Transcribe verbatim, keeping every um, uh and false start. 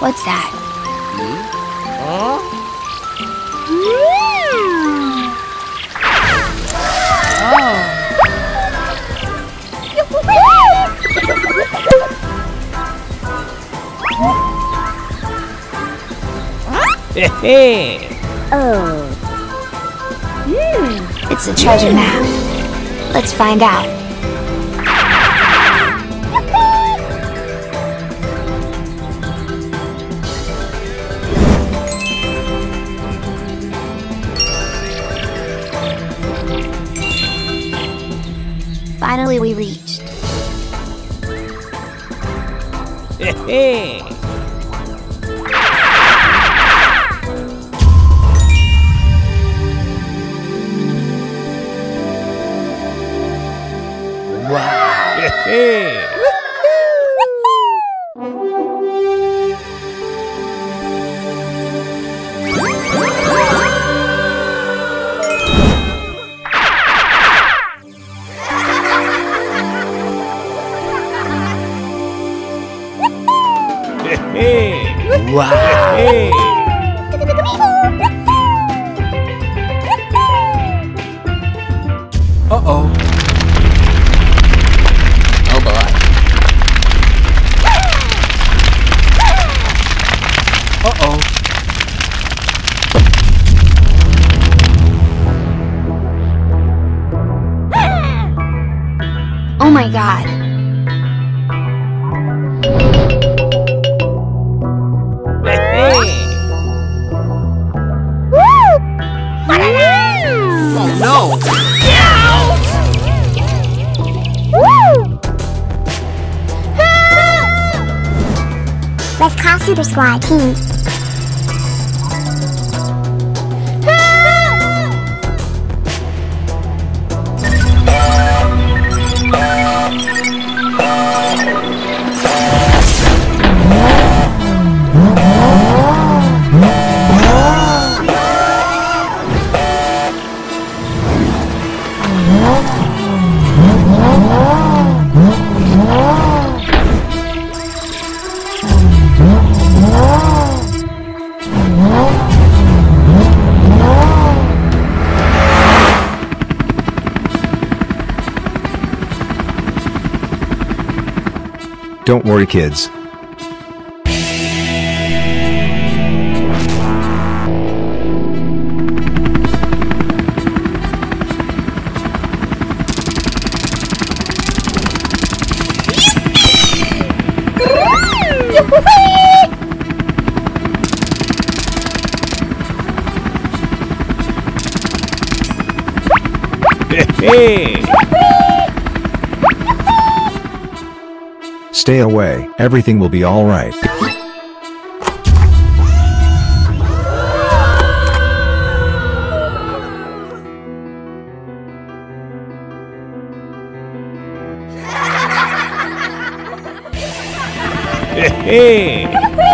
What's that? Hmm? Huh? Oh. Oh. Mm. It's a treasure map. Let's find out. Finally, we reached. Hey! Wow! Hey! Wow! Super Squad Team. Don't worry, kids. Stay away, everything will be alright. Hey!